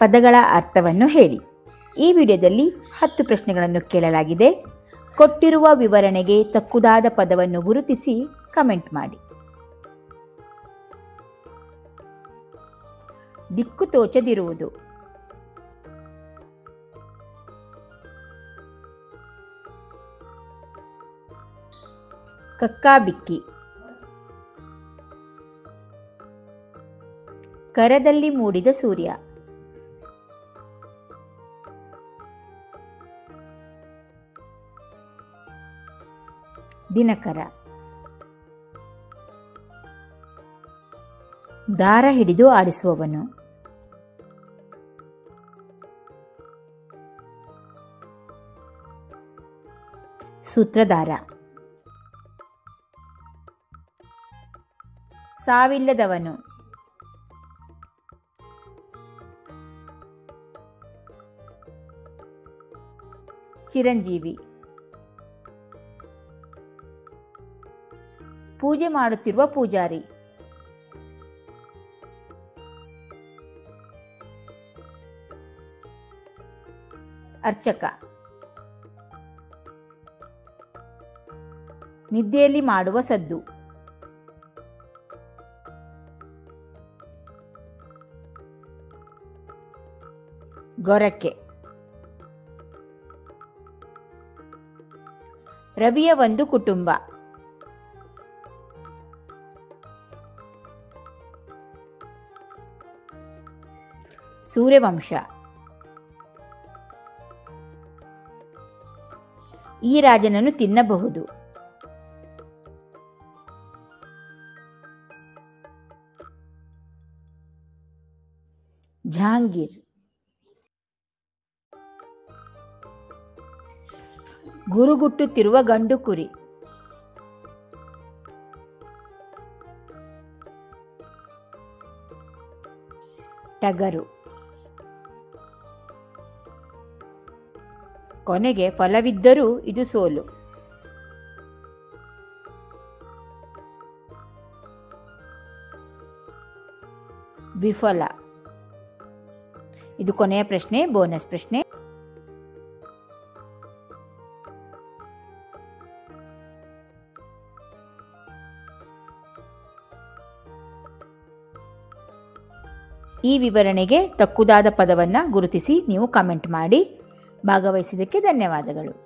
ಪದಗಳ ಅರ್ಥವನ್ನು ಹೇಳಿ. ಈ ವಿಡಿಯೋದಲ್ಲಿ 10 ಪ್ರಶ್ನೆಗಳನ್ನು ಕೇಳಲಾಗಿದೆ. ಕೊಟ್ಟಿರುವ ವಿವರಣೆಗೆ ತಕ್ಕುದಾದ ಪದವನ್ನು ಗುರುತಿಸಿ ಕಮೆಂಟ್ ಮಾಡಿ. ದಿಕ್ಕು ತೋಚದಿರುವುದು. ಕಕ್ಕಾಬಿಕ್ಕಿ. ಕರದಲ್ಲಿ ಮೂಡಿದ ಸೂರ್ಯ. ದಿನಕರ. ದಾರ ಹಿಡಿದು ಆಡಿಸುವವನು. ಸೂತ್ರಧಾರ. ಸಾವಿಲ್ಲದವನು. ಚಿರಂಜೀವಿ. ಪೂಜೆ ಮಾಡುತ್ತಿರುವ ಪೂಜಾರಿ. ಅರ್ಚಕ. ನಿದ್ದೆಯಲ್ಲಿ ಮಾಡುವ ಸದ್ದು. ಗೊರಕೆ. ರವಿಯ ಒಂದು ಕುಟುಂಬ. ಸೂರ್ಯವಂಶ. ಈ ರಾಜನನ್ನು ತಿನ್ನಬಹುದು. ಜಹಾಂಗೀರ್. ಗುರುಗುಟ್ಟುತ್ತಿರುವ ಗಂಡು ಕುರಿ. ಟಗರು. ಕೊನೆಗೆ ಫಲವಿದ್ದರೂ ಇದು ಸೋಲು. ವಿಫಲ. ಇದು ಕೊನೆಯ ಪ್ರಶ್ನೆ, ಬೋನಸ್ ಪ್ರಶ್ನೆ. ಈ ವಿವರಣೆಗೆ ತಕ್ಕುದಾದ ಪದವನ್ನು ಗುರುತಿಸಿ ನೀವು ಕಮೆಂಟ್ ಮಾಡಿ. ಭಾಗವಹಿಸಿದ್ದಕ್ಕೆ ಧನ್ಯವಾದಗಳು.